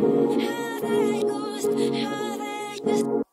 Ghost.